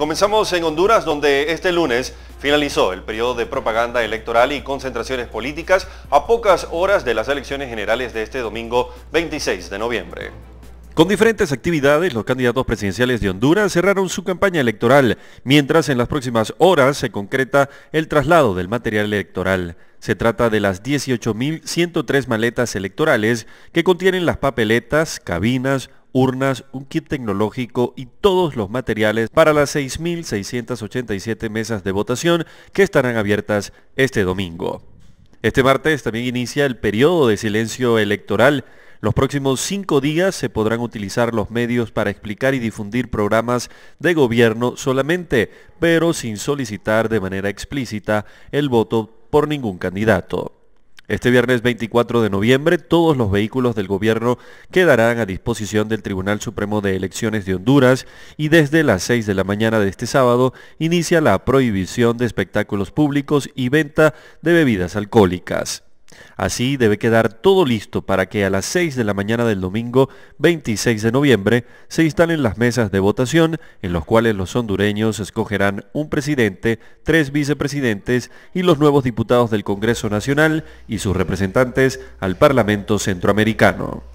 Comenzamos en Honduras, donde este lunes finalizó el periodo de propaganda electoral y concentraciones políticas a pocas horas de las elecciones generales de este domingo 26 de noviembre. Con diferentes actividades, los candidatos presidenciales de Honduras cerraron su campaña electoral, mientras en las próximas horas se concreta el traslado del material electoral. Se trata de las 18.103 maletas electorales que contienen las papeletas, cabinas, urnas, un kit tecnológico y todos los materiales para las 6.687 mesas de votación que estarán abiertas este domingo. Este martes también inicia el periodo de silencio electoral. Los próximos 5 días se podrán utilizar los medios para explicar y difundir programas de gobierno solamente, pero sin solicitar de manera explícita el voto por ningún candidato. Este viernes 24 de noviembre, todos los vehículos del gobierno quedarán a disposición del Tribunal Supremo de Elecciones de Honduras y desde las 6 de la mañana de este sábado inicia la prohibición de espectáculos públicos y venta de bebidas alcohólicas. Así debe quedar todo listo para que a las 6 de la mañana del domingo 26 de noviembre se instalen las mesas de votación en los cuales los hondureños escogerán un presidente, 3 vicepresidentes y los nuevos diputados del Congreso Nacional y sus representantes al Parlamento Centroamericano.